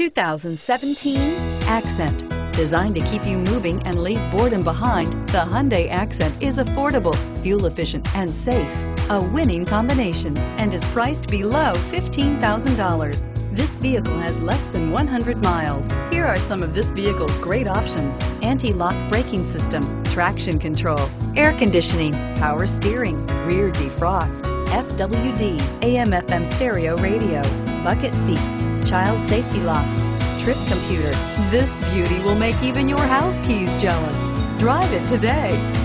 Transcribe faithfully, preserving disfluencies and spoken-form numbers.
two thousand seventeen Accent. Designed to keep you moving and leave boredom behind, the Hyundai Accent is affordable, fuel-efficient, and safe. A winning combination, and is priced below fifteen thousand dollars. This vehicle has less than one hundred miles. Here are some of this vehicle's great options: anti-lock braking system, traction control, air conditioning, power steering, rear defrost, F W D, A M F M stereo radio, bucket seats, child safety locks, trip computer. This beauty will make even your house keys jealous. Drive it today.